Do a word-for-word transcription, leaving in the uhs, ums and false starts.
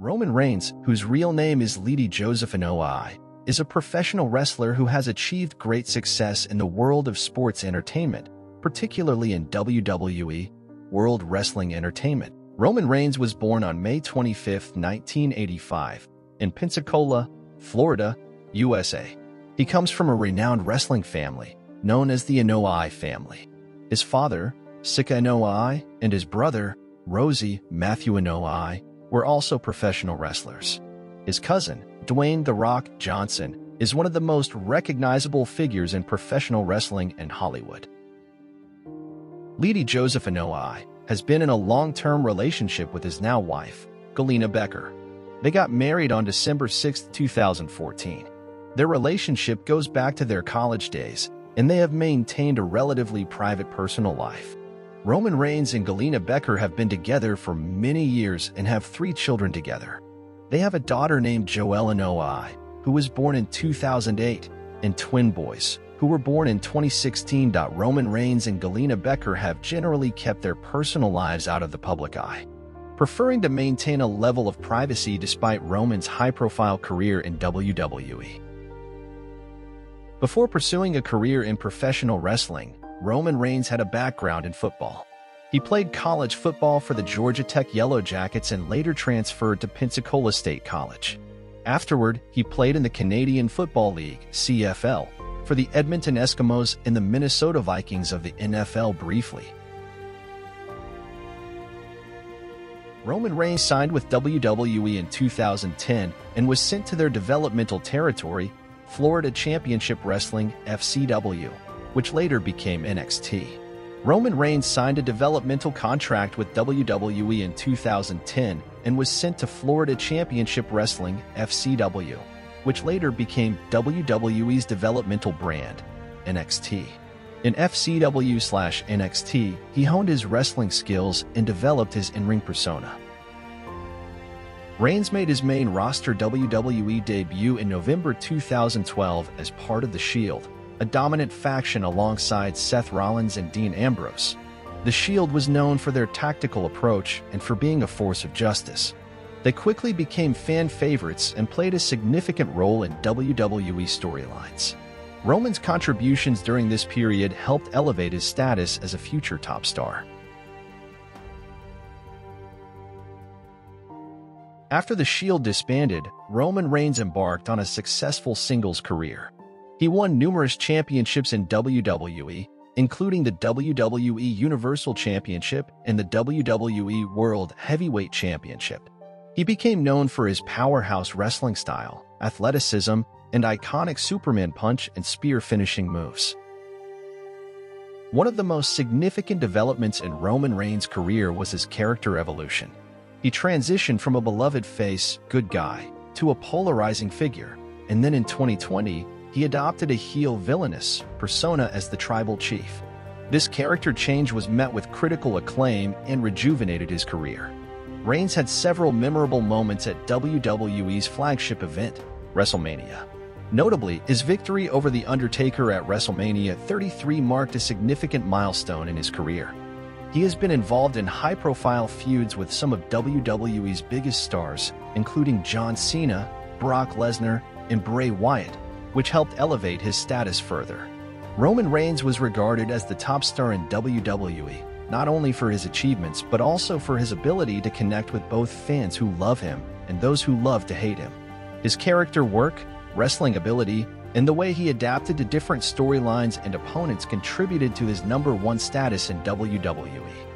Roman Reigns, whose real name is Leati Joseph Anoa'i, is a professional wrestler who has achieved great success in the world of sports entertainment, particularly in W W E, World Wrestling Entertainment. Roman Reigns was born on May twenty-fifth, nineteen eighty-five, in Pensacola, Florida, U S A. He comes from a renowned wrestling family, known as the Anoa'i family. His father, Sika Anoa'i, and his brother, Rosie, Matthew Anoa'i, were also professional wrestlers. His cousin, Dwayne "The Rock" Johnson, is one of the most recognizable figures in professional wrestling in Hollywood. Leati Joseph Anoa'i has been in a long-term relationship with his now wife, Galina Becker. They got married on December sixth, two thousand fourteen. Their relationship goes back to their college days, and they have maintained a relatively private personal life. Roman Reigns and Galina Becker have been together for many years and have three children together. They have a daughter named Joelle Inouye, who was born in two thousand eight, and twin boys, who were born in twenty sixteen. Roman Reigns and Galina Becker have generally kept their personal lives out of the public eye, preferring to maintain a level of privacy despite Roman's high-profile career in W W E. Before pursuing a career in professional wrestling, Roman Reigns had a background in football. He played college football for the Georgia Tech Yellow Jackets and later transferred to Pensacola State College. Afterward, he played in the Canadian Football League (C F L) for the Edmonton Eskimos and the Minnesota Vikings of the N F L briefly. Roman Reigns signed with W W E in two thousand ten and was sent to their developmental territory, Florida Championship Wrestling (F C W), which later became N X T. Roman Reigns signed a developmental contract with W W E in two thousand ten and was sent to Florida Championship Wrestling (F C W), which later became W W E's developmental brand, N X T. In F C W slash N X T, he honed his wrestling skills and developed his in-ring persona. Reigns made his main roster W W E debut in November two thousand twelve as part of The Shield, a dominant faction alongside Seth Rollins and Dean Ambrose. The Shield was known for their tactical approach and for being a force of justice. They quickly became fan favorites and played a significant role in W W E storylines. Roman's contributions during this period helped elevate his status as a future top star. After The Shield disbanded, Roman Reigns embarked on a successful singles career. He won numerous championships in W W E, including the W W E Universal Championship and the W W E World Heavyweight Championship. He became known for his powerhouse wrestling style, athleticism, and iconic Superman punch and spear finishing moves. One of the most significant developments in Roman Reigns' career was his character evolution. He transitioned from a beloved face, good guy, to a polarizing figure, and then in twenty twenty, he adopted a heel villainous persona as the Tribal Chief. This character change was met with critical acclaim and rejuvenated his career. Reigns had several memorable moments at W W E's flagship event, WrestleMania. Notably, his victory over The Undertaker at WrestleMania thirty-three marked a significant milestone in his career. He has been involved in high-profile feuds with some of W W E's biggest stars, including John Cena, Brock Lesnar, and Bray Wyatt, which helped elevate his status further. Roman Reigns was regarded as the top star in W W E, not only for his achievements but also for his ability to connect with both fans who love him and those who love to hate him. His character work, wrestling ability, and the way he adapted to different storylines and opponents contributed to his number one status in W W E.